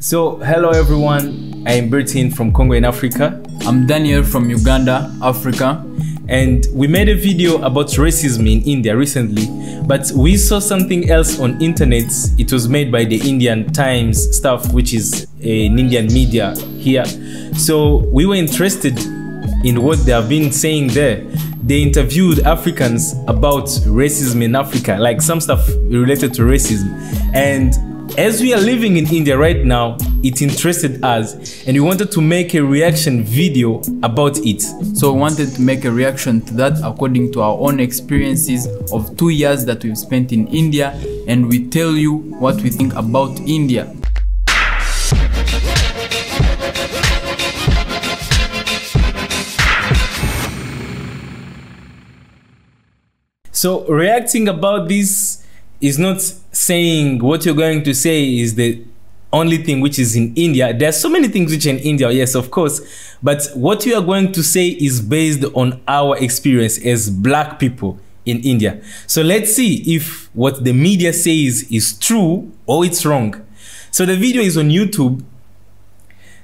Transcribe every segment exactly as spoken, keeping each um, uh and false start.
So, hello everyone, I'm Bertin from Congo in Africa. I'm Daniel from Uganda, Africa. And we made a video about racism in India recently, but we saw something else on internet. It was made by the India Times staff, which is an Indian media here. So we were interested in what they have been saying there. They interviewed Africans about racism in Africa, like some stuff related to racism. And as we are living in India right now, it interested us and we wanted to make a reaction video about it. So we wanted to make a reaction to that according to our own experiences of two years that we've spent in India, and we tell you what we think about India. So reacting about this is not saying what you're going to say is the only thing which is in India. There are so many things which are in India, yes, of course. But what you are going to say is based on our experience as black people in India. So let's see if what the media says is true or it's wrong. So the video is on YouTube.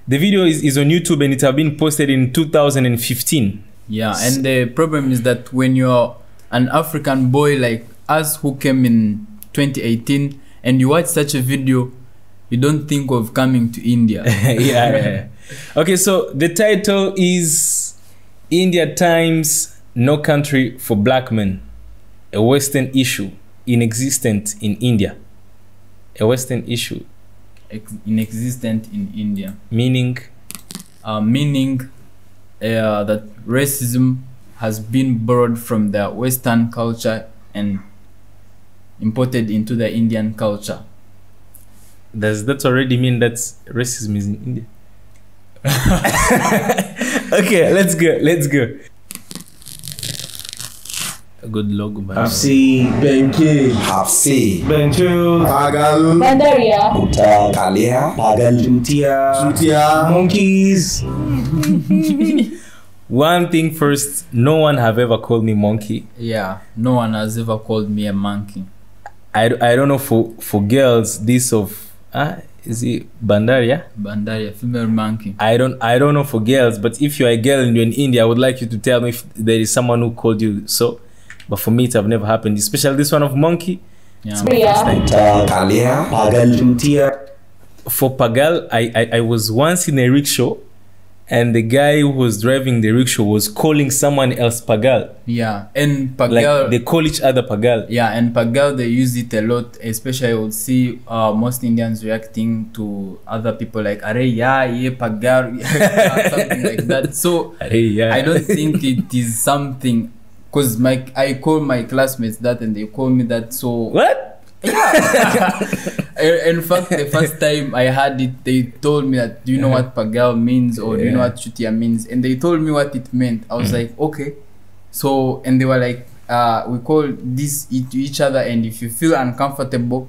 The video is, is on YouTube and it has been posted in two thousand fifteen. Yeah, so, and the problem is that when you're an African boy like us who came in twenty eighteen and you watch such a video, you don't think of coming to India. yeah, yeah. Okay, so the title is India Times, No Country for Black Men, a Western issue inexistent in India. A Western issue Ex inexistent in India. Meaning? Uh, meaning uh, that racism has been borrowed from the Western culture and imported into the Indian culture. Does that already mean that racism is in India? Okay, let's go, let's go. A good logo, man. I've seen Bengi. I've seen Bencho. Pagal. Bandariya. Butalia. Kaliya. Pagal. Juntia. Chutiya. Monkeys. One thing first, no one have ever called me monkey. Yeah, no one has ever called me a monkey. I, I don't know for, for girls, this of... Ah, is it Bandariya? Bandariya, female monkey. I don't I don't know for girls, but if you're a girl and you're in India, I would like you to tell me if there is someone who called you so. But for me, it have never happened, especially this one of monkey. Yeah. For Pagal, I, I, I was once in a rickshaw and the guy who was driving the rickshaw was calling someone else Pagal. Yeah, and Pagal... Like, they call each other Pagal. Yeah, and Pagal, they use it a lot, especially I would see uh, most Indians reacting to other people like, Are ya, ye, Pagal, something like that. So, I don't think it is something, because I call my classmates that and they call me that, so... What? Yeah. In fact, the first time I had it, they told me that, do you know what Pagal means, or yeah. do you know what Chutiya means? And they told me what it meant. I was mm. like, okay. So, and they were like, uh, we call this it to each other, and if you feel uncomfortable,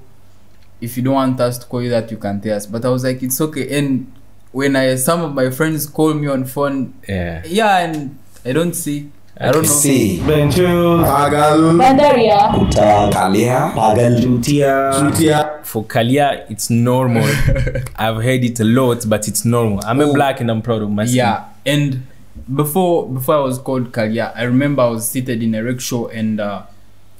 if you don't want us to call you that, you can tell us. But I was like, it's okay. And when I some of my friends call me on phone, yeah, yeah and I don't see. I don't know. See. Bencho, Pagal, Bandariya, Buta, Kaliya, Pagal, Juntia, Juntia. For Kaliya, it's normal. I've heard it a lot, but it's normal. I'm oh. a black and I'm proud of myself. Yeah, and before before I was called Kaliya, I remember I was seated in a rickshaw and uh,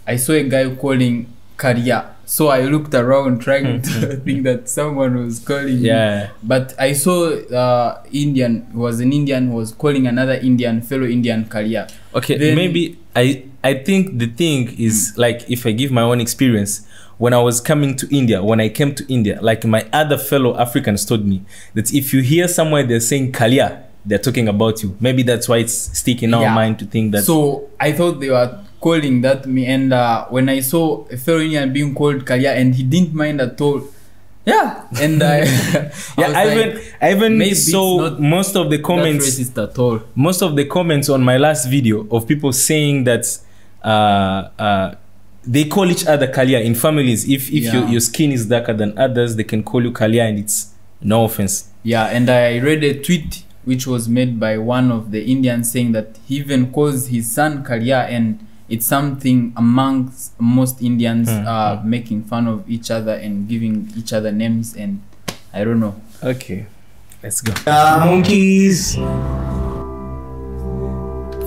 I saw a guy calling Kaliya. So I looked around trying to think that someone was calling yeah. me. But I saw uh, Indian, was an Indian, was calling another Indian, fellow Indian, Kaliya. Okay, then, maybe I, I think the thing is mm. like, if I give my own experience, when I was coming to India, when I came to India, like my other fellow Africans told me that if you hear somewhere they're saying Kaliya, they're talking about you. Maybe that's why it's sticking in yeah. our mind to think that. So I thought they were calling that me, and uh, when I saw a fellow Indian being called Kaliya, and he didn't mind at all. Yeah, and I, I yeah, I even like, I even saw most of the comments racist at all. Most of the comments on my last video of people saying that uh, uh, they call each other Kaliya in families. If if yeah. your, your skin is darker than others, they can call you Kaliya, and it's no offense. Yeah, and I read a tweet which was made by one of the Indians saying that he even calls his son Kaliya, and it's something amongst most Indians mm, uh, mm. making fun of each other and giving each other names, and I don't know. Okay, let's go. Monkeys.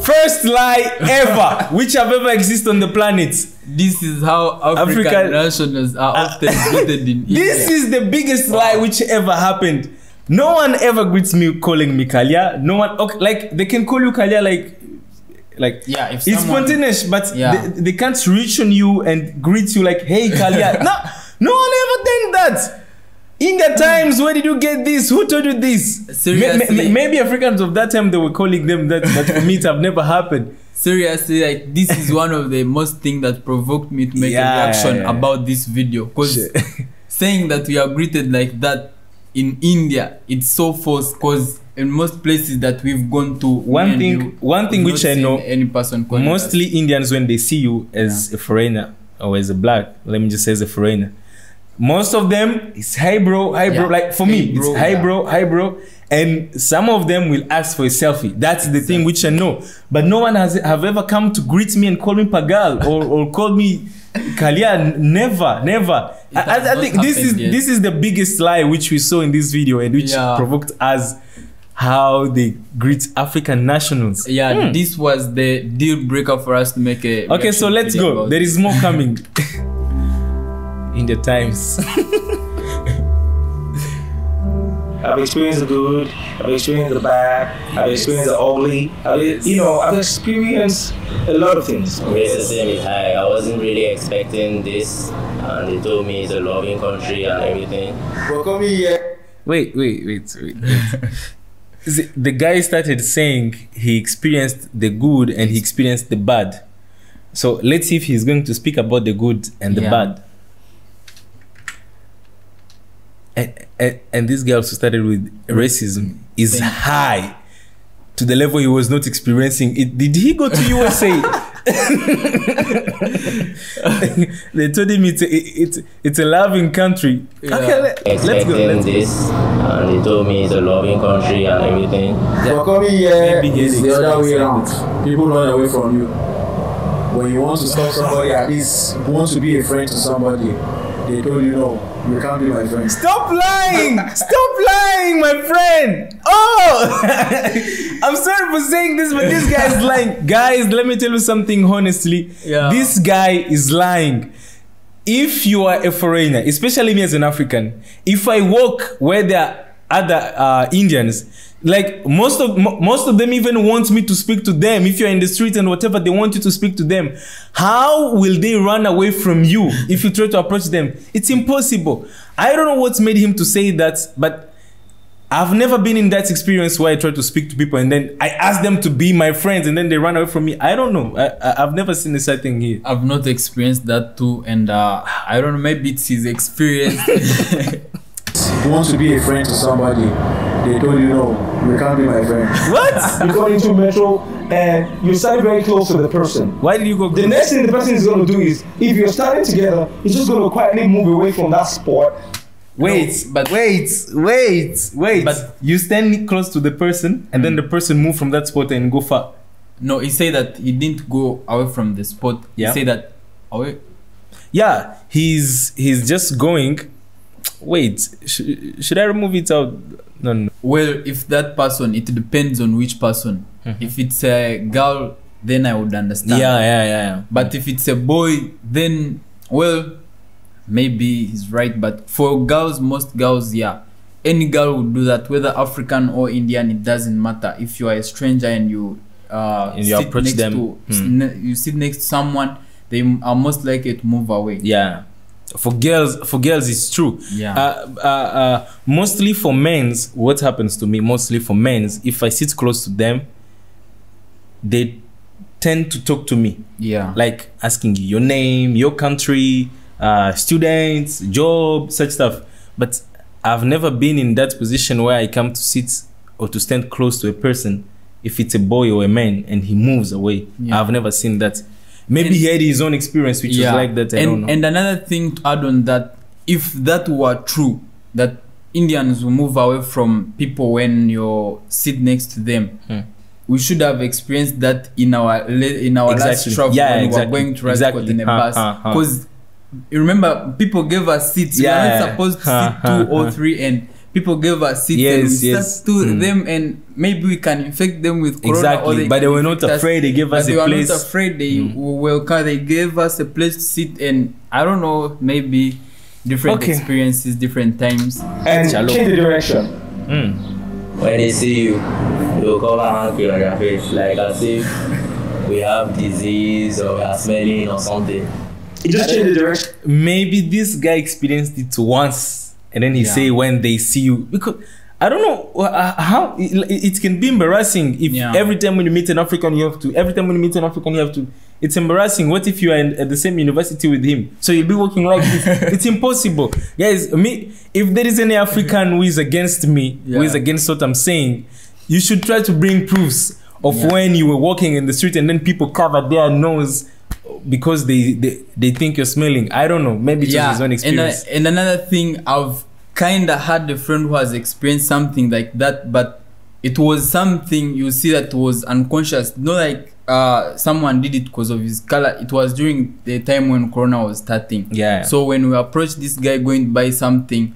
First lie ever, which have ever existed on the planet. This is how African, African nationals are often greeted in India. This is the biggest lie which ever happened. No one ever greets me calling me Kaliya. No one, okay, like they can call you Kaliya, like, like yeah, if it's someone, spontaneous, but yeah. they, they can't reach on you and greet you like, hey Kaliya. No, no one ever done that. India Times, where did you get this? Who told you this? Seriously, maybe Africans of that time, they were calling them that, but for me it have never happened. Seriously, like this is one of the most thing that provoked me to make yeah, a reaction yeah, yeah. about this video, because saying that we are greeted like that in India, it's so false, because in most places that we've gone to, one thing, you, one thing which I know, any person mostly us. Indians, when they see you as yeah. a foreigner or as a black, let me just say as a foreigner, most of them is hey bro, hey bro. Yeah. Like for hey me, bro, it's hey yeah. bro, hey bro. And some of them will ask for a selfie. That's the exactly. thing which I know. But no one has have ever come to greet me and call me Pagal or or call me Kaliya. Never, never. I, I think this is yet. this is the biggest lie which we saw in this video and which yeah. provoked us. How they greet African nationals. Yeah, mm. this was the deal breaker for us to make a. Okay, so let's go. There is more coming. India Times. I've experienced the good, I've experienced the bad, I've experienced the ugly, I've, you know, I've experienced a lot of things. Racism is high. I wasn't really expecting this, and they told me it's a loving country and everything. Welcome here. Wait, wait, wait, wait. wait. The guy started saying he experienced the good and he experienced the bad. So let's see if he's going to speak about the good and the yeah. bad. And, and, and this guy also started with racism is high to the level he was not experiencing it. Did he go to U S A? They told him it's a, it, it's a loving country. Yeah. Okay, let, let's go. Let's this, and they told me it's a loving country and everything. For coming here, it's the other way around. People run away from you. When you want to stop somebody, at least you want to be a friend to somebody. They told you no, you can't be my friend. Stop lying! Stop lying, my friend! Oh! I'm sorry for saying this, but this guy is lying. Guys, let me tell you something honestly. Yeah. This guy is lying. If you are a foreigner, especially me as an African, if I walk where there are other uh, Indians, like most of most of them even want me to speak to them. If you're in the street and whatever, they want you to speak to them. How will they run away from you if you try to approach them? It's impossible. I don't know what made him to say that, but I've never been in that experience where I try to speak to people and then I ask them to be my friends and then they run away from me. I don't know. I, I've never seen this thing here. I've not experienced that too, and uh, I don't know. Maybe it's his experience. You want to be a friend to somebody. They told you no, you can't be my friend. What? You come into metro and you stand very close to the person. Why did you go? The next thing the person is going to do is, if you're standing together, he's just going to quietly move away from that spot. Wait, no, but wait, wait, wait. But you stand close to the person, and mm. then the person move from that spot and go far. No, he said that he didn't go away from the spot. Yeah. He said that away. Yeah, he's he's just going. Wait, sh should I remove it out? No, no. Well, if that person, it depends on which person. Mm-hmm. If it's a girl, then I would understand. Yeah, yeah, yeah, yeah. But if it's a boy, then, well, maybe he's right. But for girls, most girls, yeah. Any girl would do that, whether African or Indian, it doesn't matter. If you are a stranger and you, uh, and you sit approach next them. To, hmm. you sit next to someone, they are most likely to move away. Yeah. For girls, for girls, it's true. Yeah. Uh, uh, uh, mostly for men's, what happens to me, mostly for men's, if I sit close to them, they tend to talk to me. Yeah. Like asking you your name, your country, uh, students, job, such stuff. But I've never been in that position where I come to sit or to stand close to a person, if it's a boy or a man, and he moves away. Yeah. I've never seen that. Maybe and, he had his own experience, which yeah. was like that, I and, don't know. And another thing to add on that, if that were true, that Indians will move away from people when you sit next to them, hmm. we should have experienced that in our in our exactly. last travel yeah, when exactly. we were going to Rastco exactly. in a ha, bus. Because remember, people gave us seats. Yeah. We are not supposed to ha, sit ha, two ha. or three, and people gave us seats, yes, and we yes. to mm. them, and maybe we can infect them with corona. Exactly, but they were not afraid. Us. They gave us but a they place. They were not afraid. They mm. were They gave us a place to sit, and I don't know, maybe different okay. experiences, different times. And Shalom. Change the direction. Mm. When they see you, they will cover hands on your face, like as if we have disease or we are smelling or something. It just changed the direction. Maybe this guy experienced it once, and then he yeah. say when they see you, because I don't know uh, how it, it can be embarrassing if yeah. every time when you meet an African you have to. Every time when you meet an African you have to. It's embarrassing. What if you are in, at the same university with him? So you'll be walking like this. It's impossible, guys. Me, if there is any African who is against me, yeah. who is against what I'm saying, you should try to bring proofs of yeah. when you were walking in the street and then people covered their nose because they, they they think you're smelling. I don't know, maybe it's yeah. just his own experience. And, uh, and another thing, I've kind of had a friend who has experienced something like that, but it was something you see that was unconscious, not like uh someone did it because of his color. It was during the time when corona was starting, yeah so when we approached this guy going to buy something,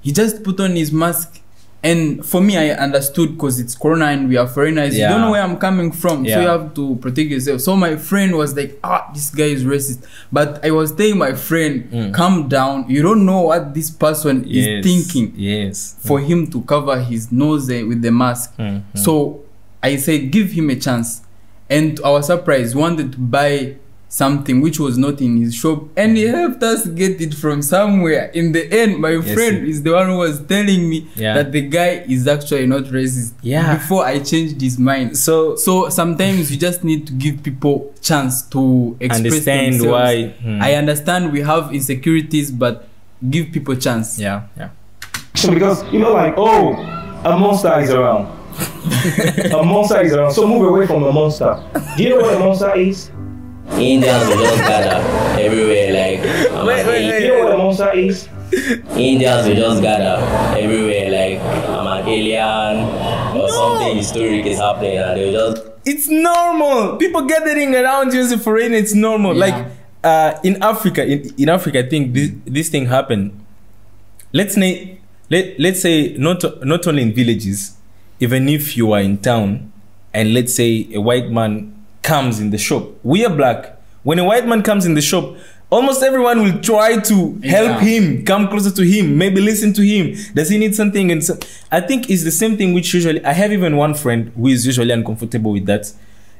he just put on his mask. And for me, I understood because it's corona and we are foreigners. Yeah. You don't know where I'm coming from, yeah. so you have to protect yourself. So my friend was like, "Ah, this guy is racist." But I was telling my friend, mm. "Calm down. You don't know what this person yes. is thinking." Yes. For mm. him to cover his nose with the mask, mm-hmm. so I said, "Give him a chance." And to our surprise, wanted to buy something which was not in his shop, and he helped us get it from somewhere. In the end, my yes, friend is the one who was telling me yeah. that the guy is actually not racist yeah before I changed his mind. So so sometimes you just need to give people chance to express understand themselves. Why hmm. I understand we have insecurities, but give people chance. Yeah yeah so because you know, like, oh, a monster is around. A monster is around, so move away from a monster. Do you know what a monster is? Indians will just gather everywhere, like um, wait, wait, wait, you know what a monster is? Indians will just gather everywhere, like I'm um, an alien or no. something historic is happening, and they just. It's normal. People gathering around you as a foreigner. It's normal. Yeah. Like uh, in Africa, in, in Africa, I think this this thing happened. Let's say let let's say not not only in villages, even if you are in town, and let's say a white man comes in the shop. We are black. When a white man comes in the shop, almost everyone will try to help yeah. him, come closer to him, maybe listen to him. Does he need something? And so, I think it's the same thing. Which usually I have even one friend who is usually uncomfortable with that.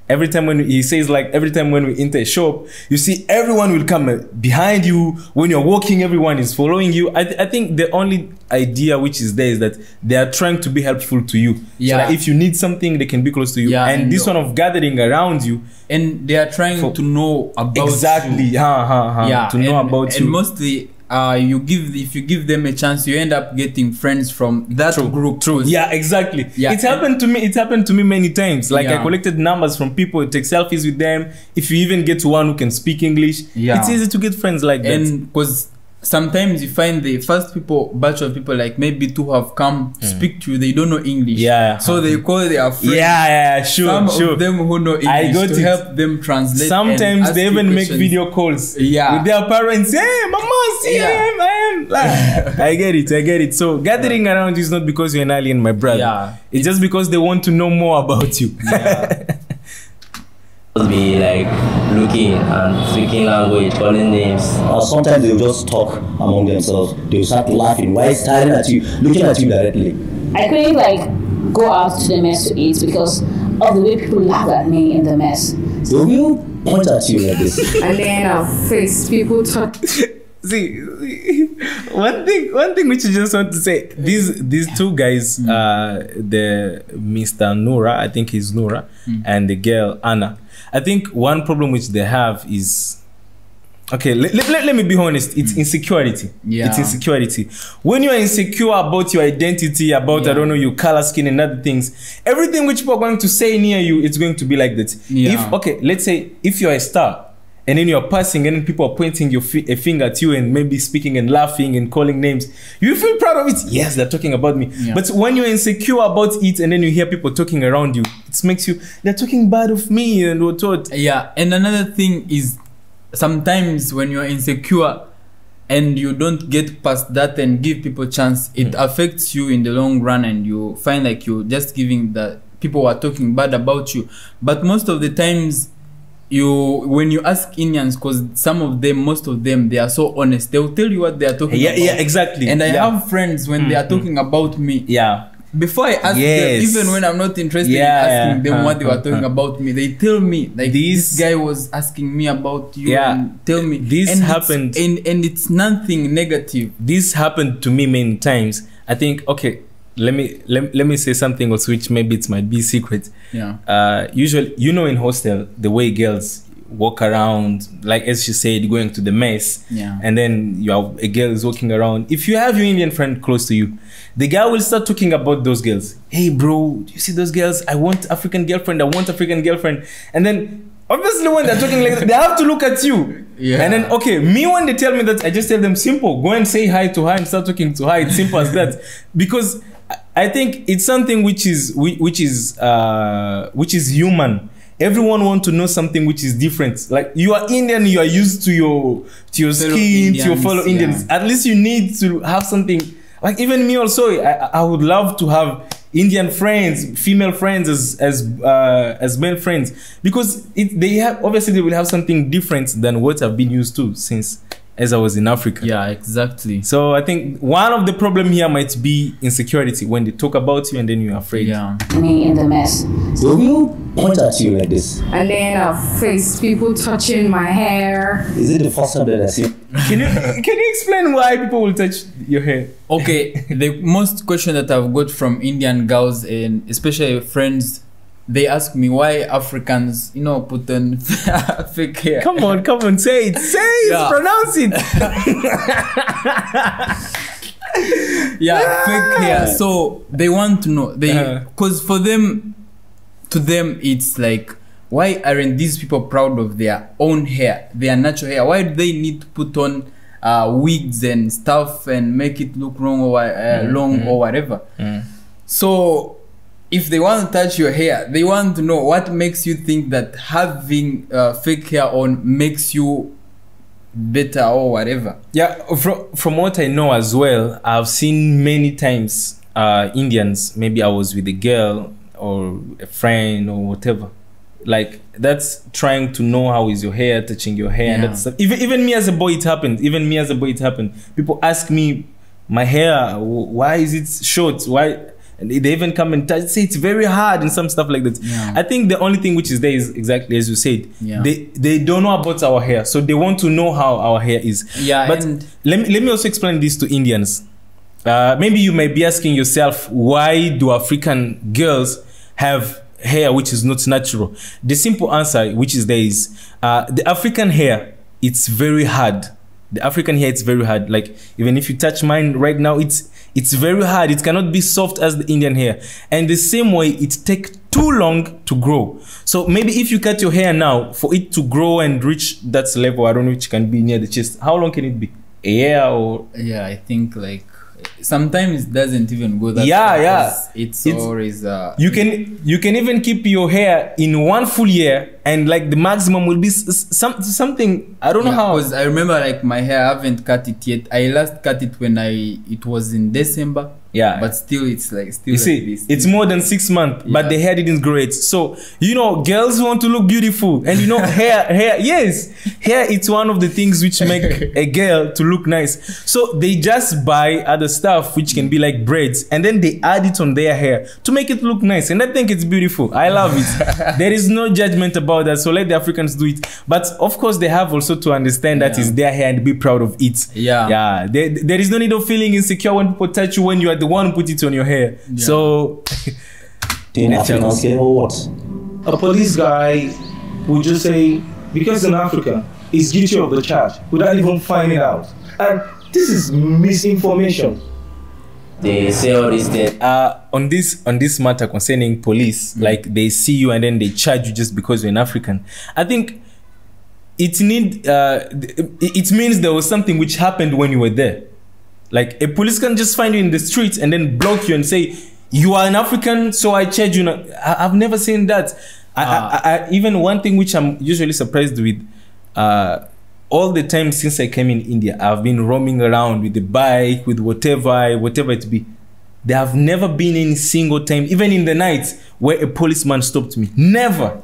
Every time when he says, like, every time when we enter a shop, you see everyone will come behind you. When you're walking, everyone is following you. I, th I think the only idea which is there is that they are trying to be helpful to you. Yeah. So that if you need something, they can be close to you. Yeah, and, and this one of gathering around you. And they are trying for, to know about exactly, you. Exactly. Ha, ha, ha, yeah, to and, know about and you. And mostly... Uh, you give if you give them a chance, you end up getting friends from that True. group. True. Yeah, exactly. Yeah. It's happened to me. It's happened to me many times. Like yeah. I collected numbers from people, take selfies with them. If you even get to one who can speak English, yeah. it's easy to get friends like that. And because sometimes you find the first people, batch of people, like maybe two have come mm. speak to you, they don't know English. Yeah. So they call their friends. Yeah, yeah, sure, Some sure. of them who know English I got to it. help them translate. Sometimes they even make video calls. Yeah. With their parents. Hey, mama, see yeah. him, I am. Like, I get it, I get it. So gathering yeah. around you is not because you're an alien, my brother. Yeah. It's just because they want to know more about you. Yeah. Be like looking and speaking language, calling names, or sometimes they'll just talk among themselves. They'll start laughing while staring at you, looking at you directly. I couldn't like go out to the mess to eat because of the way people laugh at me in the mess. They will point at you like this, and then our face people talk. See, see, one thing, one thing which I just want to say. These these two guys, mm. uh, the Mister Nura, I think he's Nura, mm. and the girl Anna. I think one problem which they have is, okay, let, let, let me be honest, it's insecurity. Yeah. It's insecurity. When you are insecure about your identity, about, yeah. I don't know, your color, skin, and other things, everything which people are going to say near you, it's going to be like that. Yeah. If, okay, let's say, if you're a star, and then you're passing and then people are pointing your fi a finger at you and maybe speaking and laughing and calling names, you feel proud of it. Yes, they're talking about me. Yeah. But when you're insecure about it and then you hear people talking around you, it makes you, they're talking bad of me and what, what. Yeah. And another thing is, sometimes when you're insecure, and you don't get past that and give people chance, it mm. affects you in the long run, and you find like you're just giving the people are talking bad about you. But most of the times, you when you ask Indians, because some of them, most of them, they are so honest. They'll tell you what they are talking yeah, about. Yeah, exactly. And I yeah. have friends when mm, they are talking mm. about me. Yeah. Before I ask yes. them, even when I'm not interested yeah, in asking yeah. them uh, what they were talking uh, about me, they tell me like this, this guy was asking me about you. Yeah, and tell me this and happened, and and it's nothing negative. This happened to me many times. I think okay. Let me let, let me say something else, which maybe it might be secret. Yeah. Uh, usually, you know, in hostel, the way girls walk around, like as she said, going to the mess. Yeah. And then you have a girl is walking around. If you have your Indian friend close to you, the guy will start talking about those girls. Hey, bro, do you see those girls? I want African girlfriend. I want African girlfriend. And then obviously when they're talking like that, they have to look at you. Yeah. And then, okay, me when they tell me that, I just tell them simple. Go and say hi to her and start talking to her. It's simple as that. Because I think it's something which is which is uh, which is human. Everyone wants to know something which is different. Like you are Indian, you are used to your to your fellow skin, Indians, to your fellow Indians. Yeah. At least you need to have something. Like even me also, I, I would love to have Indian friends, female friends as as uh, as male friends, because it, they have obviously they will have something different than what I've been used to since. As I was in Africa. Yeah, exactly. So I think one of the problem here might be insecurity when they talk about you and then you're afraid. Yeah. Me in the mess. Will you point at you like this? And then I face people touching my hair. Is it the first time that I see? Can you can you explain why people will touch your hair? Okay, the most question that I've got from Indian girls and especially friends. They ask me why Africans, you know, put on fake hair. Come on, come on, say it, say it, yeah. pronounce it. yeah, yeah, fake hair. So they want to know, they, because uh-huh. for them, to them, it's like, why aren't these people proud of their own hair, their natural hair? Why do they need to put on uh, wigs and stuff and make it look wrong or uh, mm-hmm. long or whatever? Mm. So. If they want to touch your hair, they want to know what makes you think that having uh, fake hair on makes you better or whatever. Yeah, from, from what I know as well, I've seen many times uh, Indians, maybe I was with a girl or a friend or whatever. Like that's trying to know how is your hair, touching your hair. Yeah. And that's, even, even me as a boy, it happened. Even me as a boy, it happened. People ask me, my hair, why is it short? Why? And they even come and touch, say it's very hard and some stuff like that. Yeah. I think the only thing which is there is exactly as you said. Yeah. They they don't know about our hair, so they want to know how our hair is. Yeah. But let me let me also explain this to Indians. Uh, maybe you may be asking yourself, why do African girls have hair which is not natural? The simple answer which is there is uh, the African hair. It's very hard. The African hair, it's very hard. Like even if you touch mine right now, it's. It's very hard. It cannot be soft as the Indian hair. And the same way, it takes too long to grow. So maybe if you cut your hair now, for it to grow and reach that level, I don't know, which can be near the chest. How long can it be? A year or? Yeah, I think like sometimes it doesn't even go that. Yeah, yeah. It's, it's always. Uh, you can you can even keep your hair in one full year, and like the maximum will be some something. I don't yeah, know how. Because I remember like my hair, I haven't cut it yet. I last cut it when I it was in December. Yeah. But still, it's like still. You like see, this, it's this. more than six months, yeah. but the hair didn't grow it. So you know, girls want to look beautiful, and you know, hair, hair, yes, hair. It's one of the things which make a girl to look nice. So they just buy other stuff which can be like braids, and then they add it on their hair to make it look nice. And I think it's beautiful. I love it. There is no judgment about that. So let the Africans do it. But of course, they have also to understand that yeah. is their hair and be proud of it. Yeah, yeah. There, there is no need of feeling insecure when people touch you when you are the one put it on your hair. Yeah. So in Africa, say, oh, what? A police guy would just say, because in Africa, he's guilty of the charge without even finding out. And this is misinformation. They say all this thing. Uh, on this on this matter concerning police, mm-hmm. like they see you and then they charge you just because you're an African. I think it need uh, it means there was something which happened when you were there. Like a police can just find you in the streets and then block you and say you are an African, so I charge you. Not. I, I've never seen that. I, ah. I, I, even one thing which I'm usually surprised with, uh, all the time since I came in India, I've been roaming around with the bike, with whatever, whatever it be. There have never been any single time, even in the night, where a policeman stopped me. Never.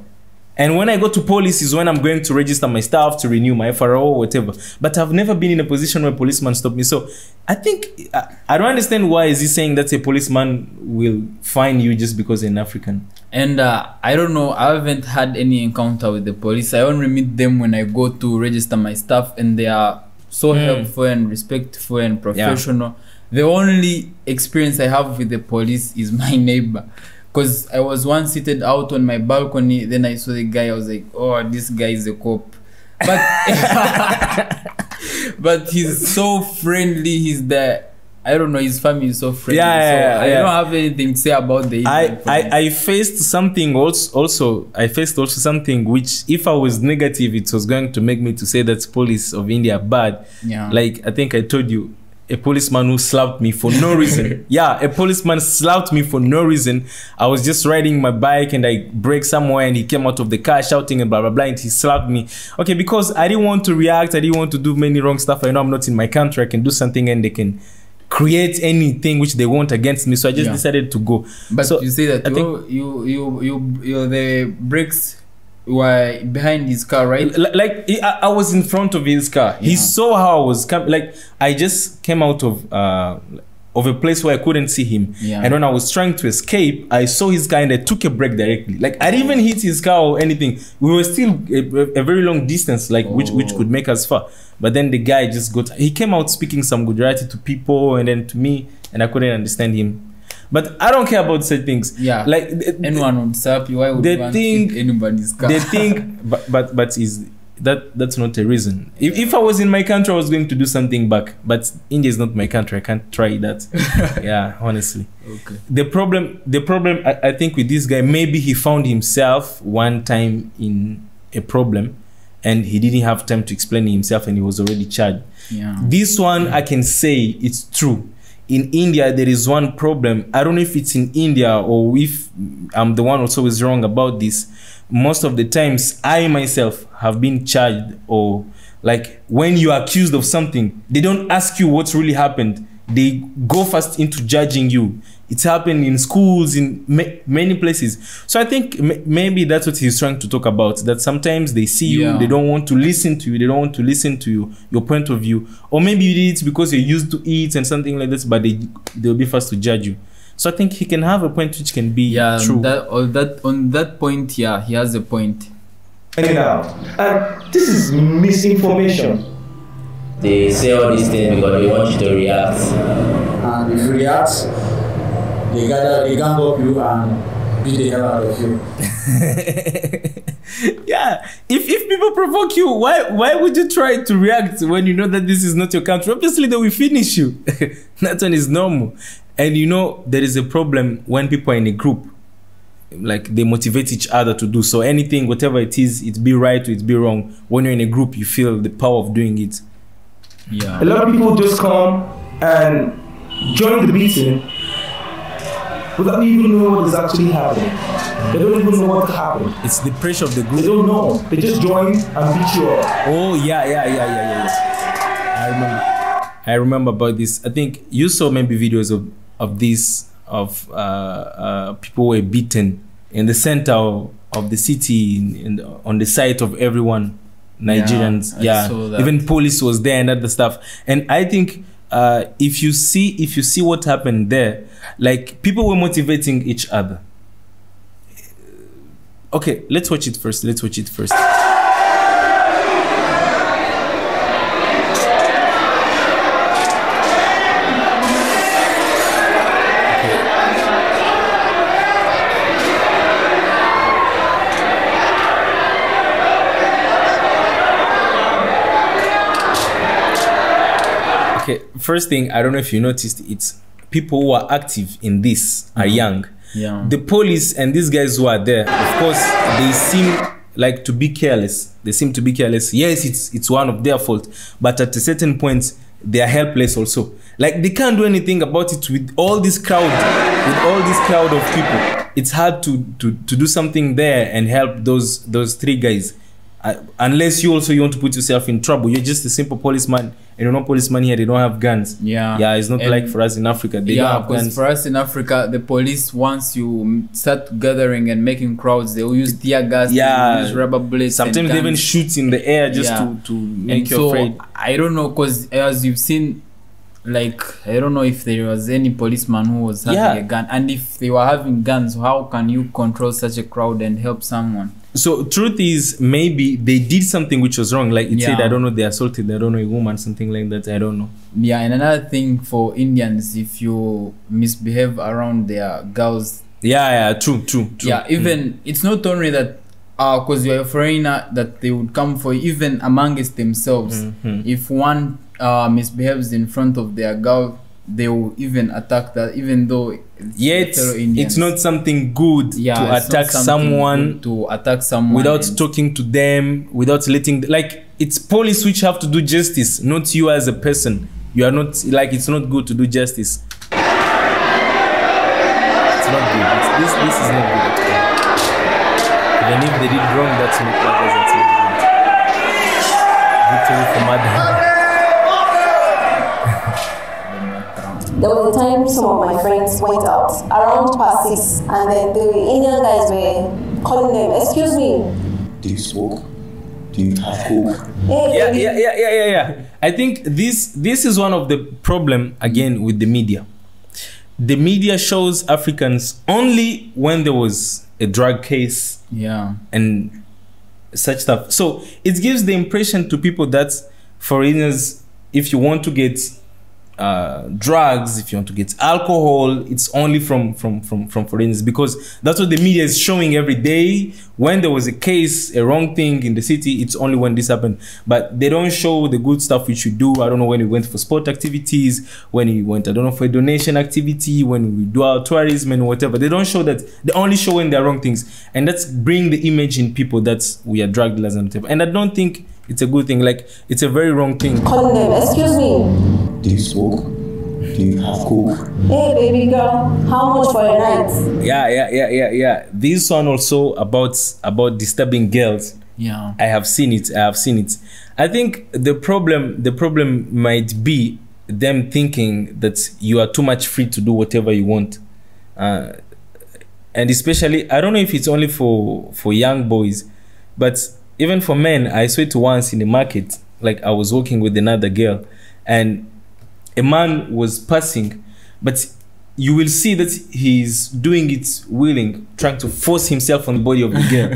And when I go to police is when I'm going to register my stuff, to renew my F R O or whatever. But I've never been in a position where a policeman stopped me. So I think, I, I don't understand why is he saying that a policeman will fine you just because you're an African. And uh, I don't know, I haven't had any encounter with the police. I only meet them when I go to register my stuff, and they are so mm. helpful and respectful and professional. Yeah. The only experience I have with the police is my neighbor. Because I was once seated out on my balcony, then I saw the guy, I was like, oh, this guy is a cop. But but he's so friendly, he's the, I don't know, his family is so friendly. Yeah, yeah, so yeah, I yeah. don't have anything to say about the I, I, I faced something also, also, I faced also something which, if I was negative, it was going to make me to say that police of India are bad. Yeah. Like, I think I told you, a policeman who slapped me for no reason. Yeah, a policeman slapped me for no reason. I was just riding my bike and I braked somewhere and he came out of the car shouting and blah, blah, blah, and he slapped me. Okay, because I didn't want to react. I didn't want to do many wrong stuff. I know I'm not in my country. I can do something and they can create anything which they want against me. So I just yeah. decided to go. But so you say that I think you, you, you, you, the brakes were behind his car, right? Like, I was in front of his car. Yeah. He saw how I was coming. Like, I just came out of uh, of a place where I couldn't see him. Yeah. And when I was trying to escape, I saw his car and I took a break directly. Like, I didn't even hit his car or anything. We were still a, a very long distance, like, oh. which, which could make us far. But then the guy just got... He came out speaking some Gujarati to people and then to me, and I couldn't understand him. But I don't care about such things. Yeah. Like the, anyone would slap you. Why would they think anybody's car? They think, but but but is that that's not a reason. If if I was in my country, I was going to do something back. But India is not my country. I can't try that. Yeah, honestly. Okay. The problem, the problem, I, I think with this guy, maybe he found himself one time in a problem, and he didn't have time to explain himself, and he was already charged. Yeah. This one, yeah. I can say it's true. In India, there is one problem. I don't know if it's in India or if I'm the one also is wrong about this. Most of the times, I myself have been charged, or like when you are accused of something, they don't ask you what's really happened. They go first into judging you. It's happened in schools, in ma many places. So I think m maybe that's what he's trying to talk about, that sometimes they see you, yeah. they don't want to listen to you, they don't want to listen to you, your point of view. Or maybe you did it because you're used to it and something like this, but they, they'll be first to judge you. So I think he can have a point which can be yeah, true. That, or that, on that point, yeah, he has a point. Now, uh, this is misinformation. They say all these things because they want you to react. And if you react, they gather, they gang up you and beat the hell out of you. Yeah. If if people provoke you, why why would you try to react when you know that this is not your country? Obviously, they will finish you. That one is normal. And you know, there is a problem when people are in a group. Like, they motivate each other to do so. Anything, whatever it is, it be right or it be wrong. When you're in a group, you feel the power of doing it. Yeah. A lot of people just come and join the meeting without even knowing what is actually happening. They don't even know what happened. It's the pressure of the group. They don't know. They just join and beat you up. Oh, yeah, yeah, yeah, yeah, yeah. I remember. I remember about this. I think you saw maybe videos of, of this, of uh, uh, people were beaten in the center of, of the city, in, in, on the sight of everyone. Nigerians, yeah, yeah. Even police was there and other stuff. And I think uh, if you see if you see what happened there, like, people were motivating each other. Okay, let's watch it first. Let's watch it first. Okay, first thing, I don't know if you noticed, it's people who are active in this are young. Yeah. The police and these guys who are there, of course, they seem like to be careless. They seem to be careless. Yes, it's it's one of their fault, but at a certain point, they are helpless also. Like, they can't do anything about it with all this crowd, with all this crowd of people. It's hard to to to do something there and help those those three guys. I, unless you also you want to put yourself in trouble. You're just a simple policeman, and you're not policeman here. They don't have guns. Yeah, yeah. It's not and like for us in Africa. They yeah, because for us in Africa, the police, once you start gathering and making crowds, they will use tear gas. Yeah, use rubber bullets. Sometimes they even shoot in the air just yeah. to to make and you so, afraid. I don't know, because as you've seen, like I don't know if there was any policeman who was having yeah. a gun, and if they were having guns, how can you control such a crowd and help someone? So truth is, maybe they did something which was wrong. Like it yeah. said, I don't know, they assaulted, I don't know, a woman, something like that. I don't know. Yeah, and another thing for Indians, if you misbehave around their girls. Yeah, yeah, true, true, true. Yeah, even mm. it's not only that because uh, you're a foreigner that they would come for, even amongst themselves. Mm-hmm. If one uh, misbehaves in front of their girl, they will even attack that, even though yet it's not something good yeah, to attack someone to attack someone without talking to them, without letting the, like it's police which have to do justice, not you as a person. You are not like it's not good to do justice. It's not good. It's, this this is not good. Even if they did wrong, that's not that doesn't There was a time some of my friends went out around past six, and then the Indian guys were calling them, excuse me, do you smoke? Do you have coke? Yeah, yeah, yeah, yeah, yeah, yeah. I think this, this is one of the problem, again, with the media. The media shows Africans only when there was a drug case yeah. and such stuff. So it gives the impression to people that foreigners, if you want to get Uh, drugs, if you want to get alcohol, it's only from from from from foreigners, because that's what the media is showing every day. When there was a case, a wrong thing in the city, it's only when this happened, but they don't show the good stuff which you do. I don't know, when we went for sport activities, when we went, I don't know, for a donation activity, when we do our tourism and whatever. They don't show that. They only show when there are wrong things, and that's bring the image in people that we are drug dealers and whatever. And I don't think it's a good thing. Like, it's a very wrong thing. Calling them, excuse me, do you smoke? Do you have coke? Hey, baby girl, how much for a night? Yeah, yeah, yeah, yeah, yeah. This one also about about disturbing girls. Yeah, I have seen it. I have seen it. I think the problem the problem might be them thinking that you are too much free to do whatever you want, uh, and especially I don't know if it's only for for young boys, but even for men. I saw it once in the market. Like, I was walking with another girl and a man was passing, but you will see that he's doing it willing, trying to force himself on the body of the girl.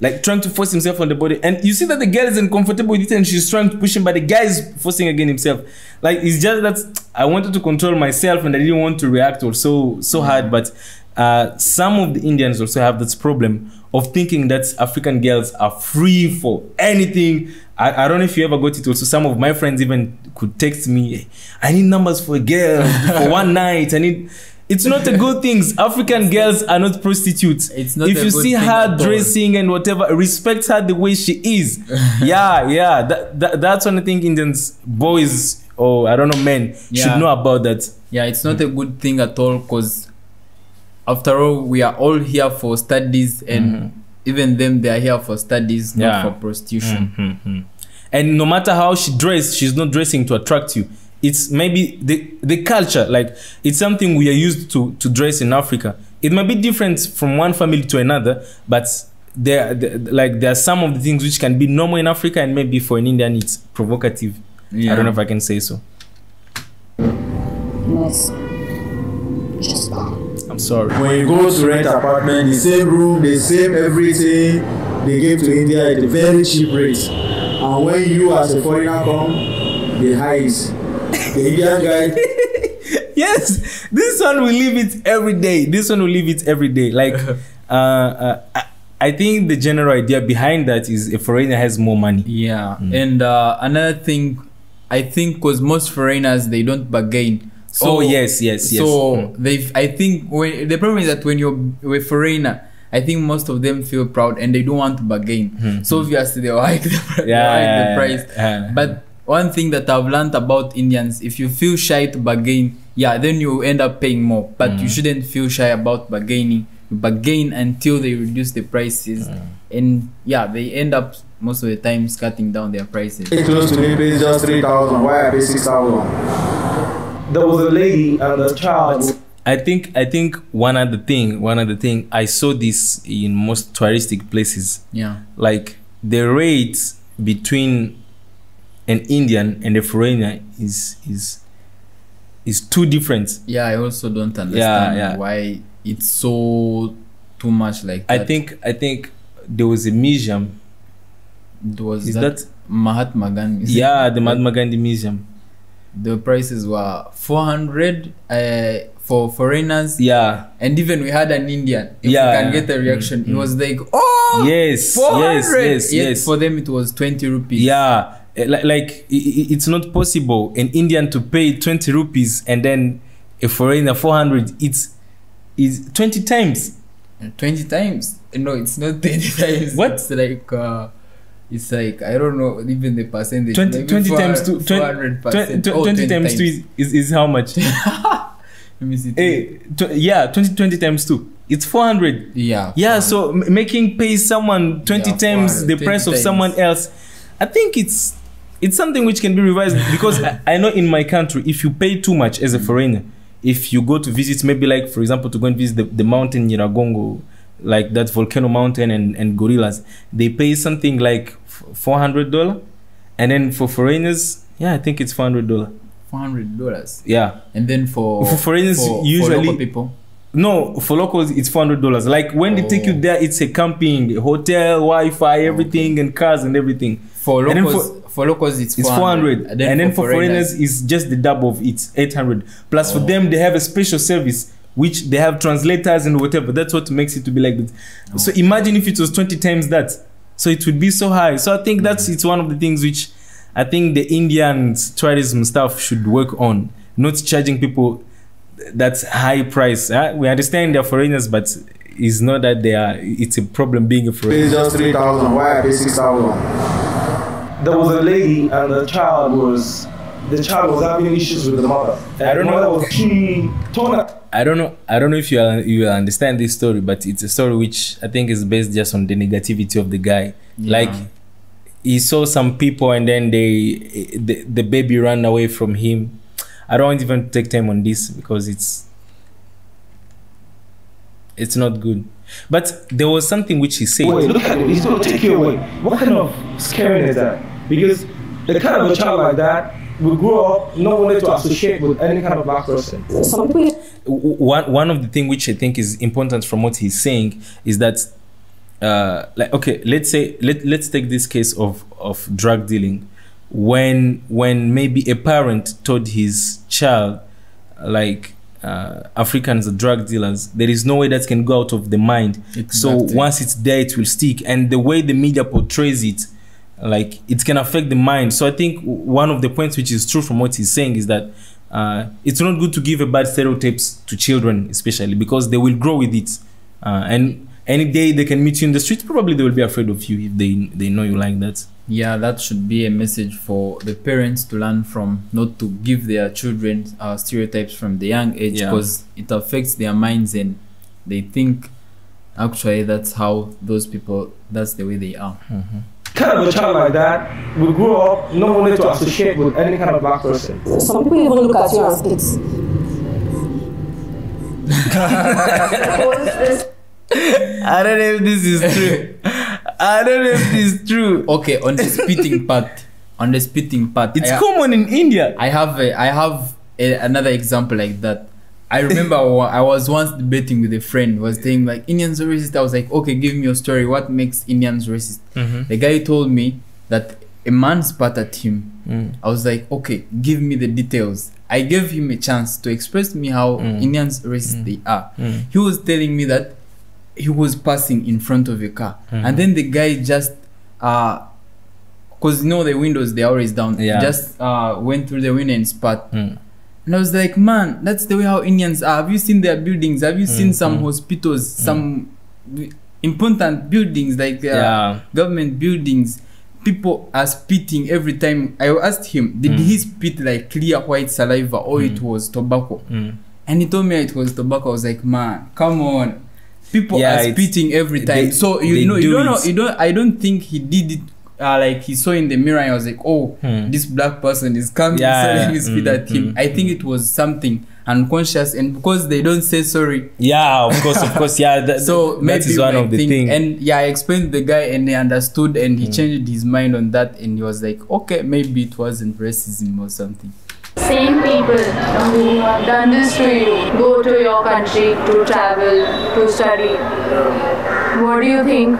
Like, trying to force himself on the body. And you see that the girl is uncomfortable with it and she's trying to push him, but the guy is forcing again himself. Like, it's just that I wanted to control myself and I didn't want to react or so, so hard. But uh, some of the Indians also have this problem of thinking that African girls are free for anything. I, I don't know if you ever got it also. Some of my friends even could text me, I need numbers for a girl for one night. I need. It's not a good thing. African girls are not prostitutes. It's not. If you see her dressing and whatever, respect her the way she is. Yeah, yeah. That, that, that's one thing Indians, boys, or I don't know, men yeah. should know about that. Yeah, it's not a good thing at all, because after all, we are all here for studies, and mm-hmm. even them, they are here for studies, not yeah. for prostitution. Mm-hmm. And no matter how she dressed, she's not dressing to attract you. It's maybe the the culture, like it's something we are used to to dress in Africa. It might be different from one family to another, but there, there like there are some of the things which can be normal in Africa, and maybe for an Indian it's provocative. Yeah. I don't know if I can say so. Nice. Just I'm sorry. When you go to rent apartment, the same room, the same everything they give to India at a very cheap rate. And when you as a foreigner come, they hide. The Indian guy. Yes, this one we live it every day. This one we live it every day. Like, uh, uh, I, I think the general idea behind that is a foreigner has more money. Yeah, mm. and uh, another thing, I think, because most foreigners, they don't bargain. So, oh yes, yes, yes. So they've. I think when the problem is that when you're a foreigner, I think most of them feel proud and they don't want to bargain. Mm-hmm. So obviously they hike the, yeah, they hike yeah, the yeah, price. Yeah. But one thing that I've learned about Indians: if you feel shy to bargain, yeah, then you end up paying more. But mm-hmm. you shouldn't feel shy about bargaining, bargain until they reduce the prices, mm. and yeah, they end up most of the times cutting down their prices. It's close to maybe just three thousand. Why are they six thousand? There was a lady and a child. I think I think one other thing, one other thing. I saw this in most touristic places. Yeah, like the rates between an Indian and a foreigner is is is too different. Yeah, I also don't understand yeah, yeah. why it's so too much like that. I think I think there was a museum. There was is that, that Mahatma Gandhi? Is yeah, it? the Mahatma Gandhi Museum. The prices were four hundred. Uh, for foreigners, yeah, and even we had an Indian. If yeah, we can get a reaction, mm-hmm. it was like, oh, yes, yes, yes, Yet yes. For them, it was twenty rupees. Yeah, like, like it's not possible an Indian to pay twenty rupees and then a foreigner four hundred. It's is twenty times. Twenty times? No, it's not twenty times. What? It's like uh, it's like I don't know even the percentage. Twenty, twenty four, times two hundred percent. Twenty, oh, twenty, twenty times two is is how much? Let me see. Hey, tw yeah, twenty twenty times two. It's four hundred. Yeah. Yeah. four hundred. So m making pay someone twenty yeah, times the price of times. someone else, I think it's it's something which can be revised because I, I know in my country, if you pay too much as a foreigner, if you go to visit, maybe like for example, to go and visit the, the mountain Nyiragongo, like that volcano mountain and and gorillas, they pay something like four hundred dollar, and then for foreigners, yeah, I think it's four hundred dollar. four hundred dollars. Yeah, and then for for foreigners for, usually for local people. No, for locals it's four hundred dollars. Like when oh. they take you there, it's a camping, a hotel, Wi-Fi, everything, and cars and everything. For locals, for, for locals it's four hundred. And then, and then for, for foreigners, foreigners it's just the double of it, eight hundred. Plus oh. for them they have a special service which they have translators and whatever. That's what makes it to be like that. Oh. So imagine if it was twenty times that. So it would be so high. So I think mm-hmm. that's it's one of the things which I think the Indian tourism staff should work on, not charging people that high price. Huh? We understand they're foreigners, but it's not that they are. It's a problem being a foreigner. It's just three thousand. Why are they six thousand? There was a lady and the child was. The child was having issues with the mother. I don't know. Was she I don't know. I don't know if you are, you understand this story, but it's a story which I think is based just on the negativity of the guy, yeah. like. He saw some people and then they the, the baby ran away from him. I don't even take time on this because it's it's not good. But there was something which he said. Wait, look at it. He's going to take you away. What kind of scaring is that? Because the kind of a child like that will grow up not wanting to associate with any kind of black person. One, one of the things which I think is important from what he's saying is that Uh, like okay, let's say let let's take this case of of drug dealing, when when maybe a parent told his child, like uh, Africans are drug dealers. There is no way that can go out of the mind. Exactly. So once it's there, it will stick. And the way the media portrays it, like it can affect the mind. So I think one of the points which is true from what he's saying is that uh, it's not good to give a bad stereotypes to children, especially because they will grow with it, uh, and. Any day they can meet you in the street, probably they will be afraid of you if they they know you like that. Yeah, that should be a message for the parents to learn from, not to give their children uh, stereotypes from the young age, because yeah. it affects their minds and they think actually that's how those people, that's the way they are. Mm-hmm. Kind of a child like that will grow up not only to associate with any kind of black person. Some people even look at you as kids. I don't know if this is true. I don't know if this is true. Okay, on the spitting part, on the spitting part, it's I common in India. I have a, I have a, another example like that. I remember I was once debating with a friend who was saying like Indians are racist. I was like, okay, give me your story. What makes Indians racist? Mm-hmm. The guy told me that a man spat at him. Mm. I was like, okay, give me the details. I gave him a chance to express me how mm. Indians racist mm. they are. Mm. He was telling me that he was passing in front of a car mm. and then the guy just uh because you know the windows they're always down yeah. just uh went through the window and spat mm. and I was like, man, that's the way how Indians are. Have you seen their buildings? Have you seen mm. some mm. hospitals, mm. some important buildings like uh, yeah. government buildings? People are spitting every time. I asked him, did mm. he spit like clear white saliva or mm. it was tobacco? mm. And he told me it was tobacco. I was like, man, come on. people yeah, are spitting every time. They, so you, you know, do you don't it. know, you don't. I don't think he did it. Uh, like he saw in the mirror, and I was like, oh, hmm. this black person is coming yeah, selling his feet mm, at him. Mm, I think mm. it was something unconscious, and because they don't say sorry. Yeah, of course, of course, yeah. That, so that maybe is one of the things. And yeah, I explained the guy, and he understood, and he mm. changed his mind on that, and he was like, okay, maybe it wasn't racism or something. Seeing people who have done this to you go to your country to travel, to study, what do you think?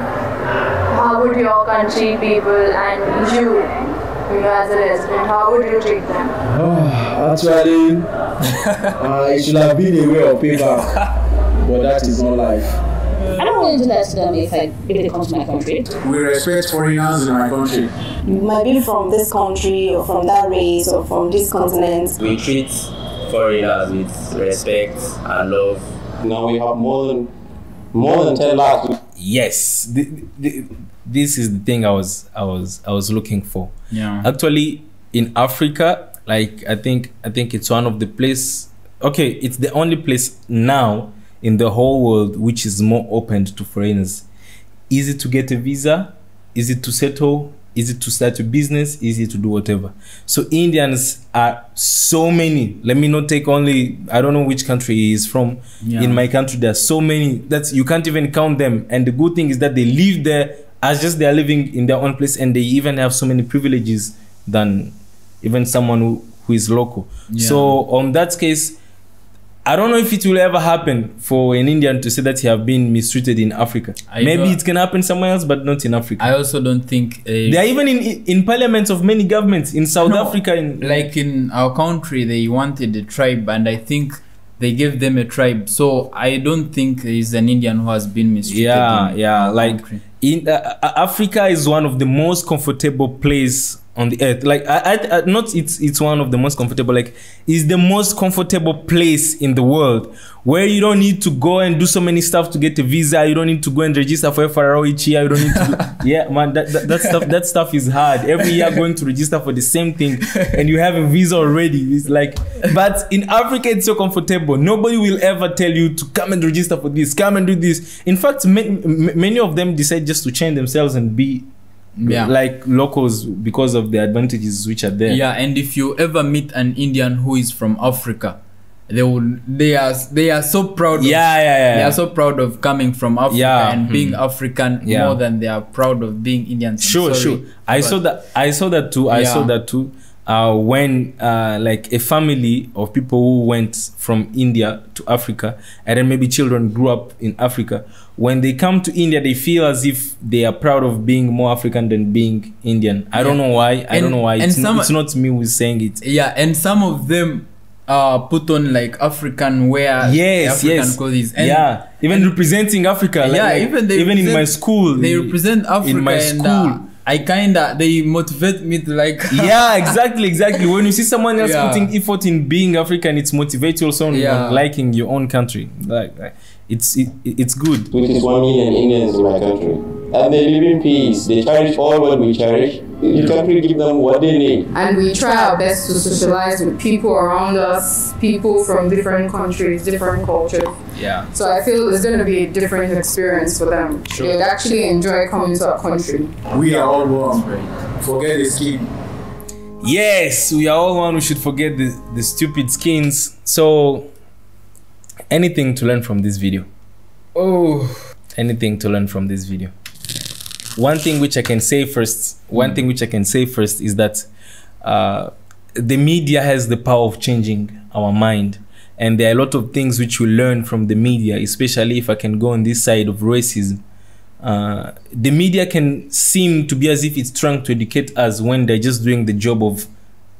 How would your country people and you, you as a resident, how would you treat them? Oh, actually, uh, it should have been a way of paper, but that is not life. I don't want to do that to them if, I, if they come to my country. We respect foreigners in my country. You might be from this country or from that race or from this continent. We treat foreigners with respect and love. Now we have more than, more than ten lakhs. Yes, the, the, this is the thing I was I was I was looking for. Yeah, actually, in Africa, like I think I think it's one of the place. Okay, it's the only place now in the whole world which is more open to foreigners. Easy to get a visa, easy to settle, easy to start a business, easy to do whatever. So Indians are so many. Let me not take only, I don't know which country he is from. Yeah. In my country, there are so many that you can't even count them. And the good thing is that they live there as just they are living in their own place, and they even have so many privileges than even someone who, who is local. Yeah. So on that case, I don't know if it will ever happen for an Indian to say that he have been mistreated in Africa. I Maybe it can happen somewhere else, but not in Africa. I also don't think... Uh, they are even in in parliaments of many governments in South no, Africa. In, like in our country, they wanted a tribe, and I think they gave them a tribe. So I don't think there is an Indian who has been mistreated. Yeah, in yeah. Like country. in uh, Africa is one of the most comfortable places on the earth. Like I, I, I not it's it's one of the most comfortable, like it's the most comfortable place in the world, where you don't need to go and do so many stuff to get a visa. You don't need to go and register for F R O each year. You don't need to do, yeah man, that, that, that stuff that stuff is hard. Every year going to register for the same thing, and you have a visa already. It's like, but in Africa it's so comfortable. Nobody will ever tell you to come and register for this, come and do this. In fact, ma many of them decide just to change themselves and be Yeah. like locals because of the advantages which are there. Yeah, and if you ever meet an Indian who is from Africa, they will they are they are so proud of, yeah, yeah, yeah they are so proud of coming from Africa yeah. and mm-hmm. being African yeah. more than they are proud of being Indians. Sure, sorry, sure. I saw that I saw that too. I yeah. saw that too. Uh, when uh, like a family of people who went from India to Africa, and then maybe children grew up in Africa, when they come to India they feel as if they are proud of being more African than being Indian. I yeah. don't know why. I and, don't know why. It's, some, it's not me who's saying it. Yeah, and some of them uh put on like African wear. Yes, African yes. clothes. And, yeah, even and, representing Africa. Like, yeah, like, even they even in my school they represent Africa in my school. And, uh, I kinda they motivate me to like yeah exactly exactly when you see someone else yeah. putting effort in being African, it's motivates you also yeah. on liking your own country. Like, like it's it, it's good. twenty-one million Indians in my country, and they live in peace. They cherish all what we cherish. You can't really give them what they need, and we try our best to socialize with people around us, people from different countries, different cultures. Yeah, so I feel it's going to be a different experience for them. Sure. They'd actually enjoy coming to our country. We are all one. Forget the skin. Yes, we are all one. We should forget the, the stupid skins. So anything to learn from this video? Oh, anything to learn from this video? One thing which I can say first, one thing which I can say first is that uh, the media has the power of changing our mind. And there are a lot of things which we learn from the media, especially if I can go on this side of racism. Uh, the media can seem to be as if it's trying to educate us when they're just doing the job of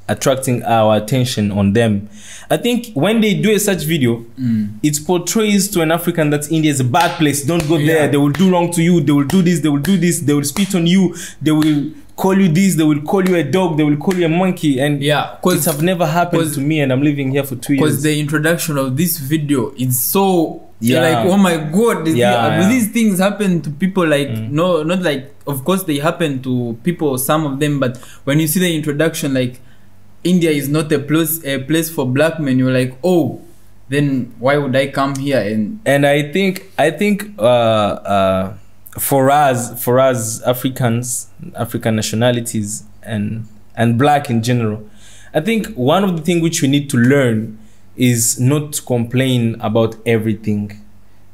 attracting our attention on them. I think when they do a such video, mm. it portrays to an African that India is a bad place. Don't go yeah. there. They will do wrong to you. They will do this. They will do this. They will spit on you. They will call you this. They will call you a dog. They will call you a monkey. And yeah, it have never happened to me, and I'm living here for two years. Because the introduction of this video is so yeah. like, oh my God, yeah, yeah. yeah. these things happen to people like, mm. no, not like, of course they happen to people, some of them, but when you see the introduction, like, India is not a place a place for black men, you're like, oh, then why would I come here? And and I think I think uh, uh, for us for us Africans, African nationalities, and and black in general, I think one of the things which we need to learn is not to complain about everything,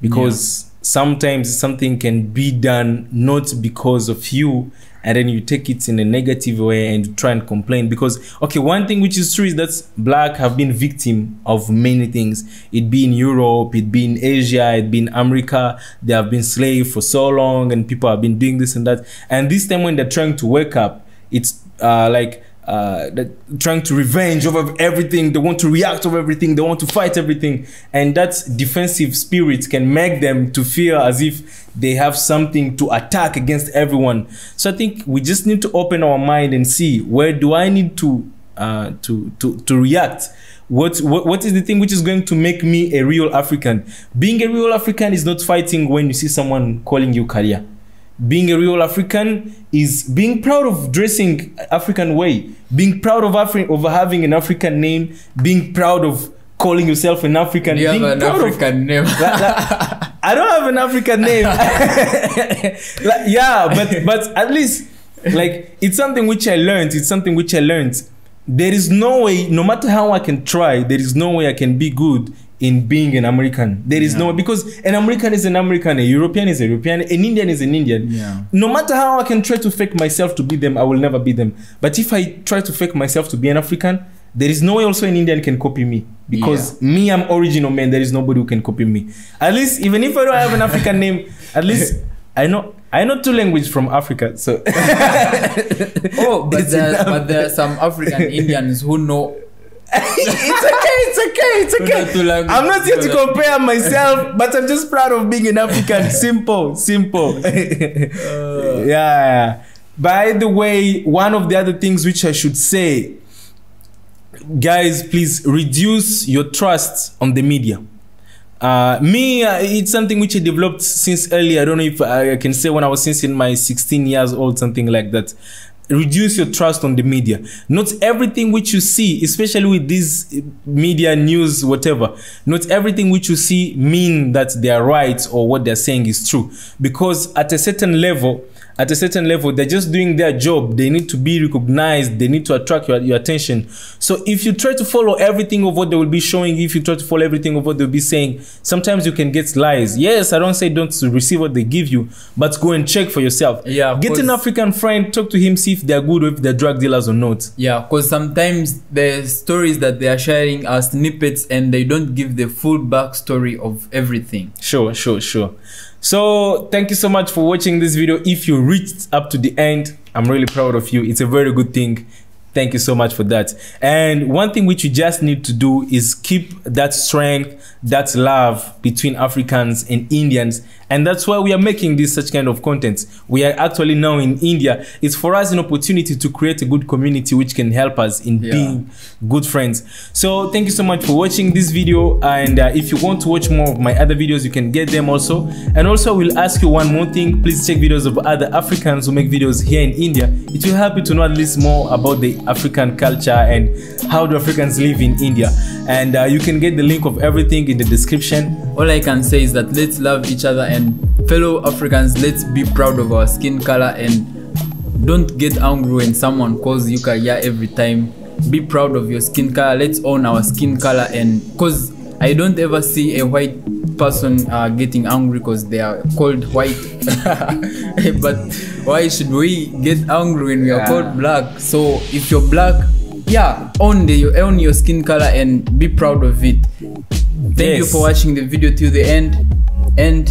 because yeah. sometimes something can be done not because of you, and then you take it in a negative way and try and complain. Because okay, one thing which is true is that black have been victim of many things. It be in Europe, it be in Asia, it be in America. They have been slave for so long, and people have been doing this and that. And this time when they're trying to wake up, it's uh, like uh, they're trying to revenge over everything. They want to react over everything. They want to fight everything. And that defensive spirit can make them to feel as if they have something to attack against everyone. So I think we just need to open our mind and see, where do I need to uh, to, to to react? What, what what is the thing which is going to make me a real African? Being a real African is not fighting when you see someone calling you Kaliya. Being a real African is being proud of dressing African way, being proud of Afri of having an African name, being proud of calling yourself an African. You have an African name. Like, I don't have an African name. Like, yeah, but but at least like it's something which I learned. It's something which I learned. There is no way, no matter how I can try, there is no way I can be good in being an American. There is yeah. no way, because an American is an American, a European is a European, an Indian is an Indian. Yeah. No matter how I can try to fake myself to be them, I will never be them. But if I try to fake myself to be an African, there is no way also an Indian can copy me, because yeah. me, I'm original man. There is nobody who can copy me. At least, even if I don't have an African name, at least I know I know two languages from Africa. So oh, but there, but there are some African Indians who know. It's okay, it's okay, it's okay. I'm not here to compare myself, but I'm just proud of being an African. Simple, simple. uh. Yeah. By the way, one of the other things which I should say, guys, please reduce your trust on the media. Uh, me, uh, it's something which I developed since early. I don't know if I can say when I was since in my sixteen years old, something like that. Reduce your trust on the media. Not everything which you see, especially with these media news, whatever, not everything which you see mean that they are right or what they're saying is true. Because at a certain level, At a certain level, they're just doing their job. They need to be recognized. They need to attract your, your attention. So if you try to follow everything of what they will be showing, if you try to follow everything of what they'll be saying, sometimes you can get lies. Yes, I don't say don't receive what they give you, but go and check for yourself. Yeah, get an African friend, talk to him, see if they're good or if they're drug dealers or not. Yeah, because sometimes the stories that they are sharing are snippets and they don't give the full backstory of everything. Sure, sure, sure. So thank you so much for watching this video. If you reached up to the end, I'm really proud of you. It's a very good thing. Thank you so much for that. And one thing which you just need to do is keep that strength, that love between Africans and Indians. And that's why we are making this such kind of content. We are actually now in India. It's for us an opportunity to create a good community which can help us in yeah. being good friends. So thank you so much for watching this video. And uh, if you want to watch more of my other videos, you can get them also. And also, I will ask you one more thing. Please check videos of other Africans who make videos here in India. It will help you to know at least more about the African culture and how do Africans live in India. And uh, you can get the link of everything in the description. All I can say is that let's love each other, and fellow Africans, let's be proud of our skin color and don't get angry when someone calls you Kaliya every time. Be proud of your skin color. Let's own our skin color, and because I don't ever see a white person uh, getting angry because they are called white. But why should we get angry when we are yeah. called black? So if you're black, yeah, own, the, own your skin color and be proud of it. Thank yes. you for watching the video till the end, and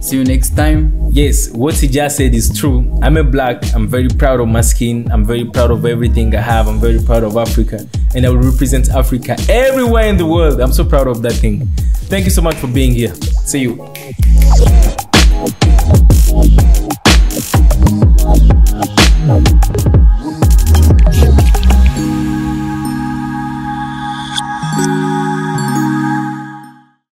see you next time. Yes, what he just said is true. I'm a black. I'm very proud of my skin. I'm very proud of everything I have. I'm very proud of Africa, and I will represent Africa everywhere in the world. I'm so proud of that thing. Thank you so much for being here. See you.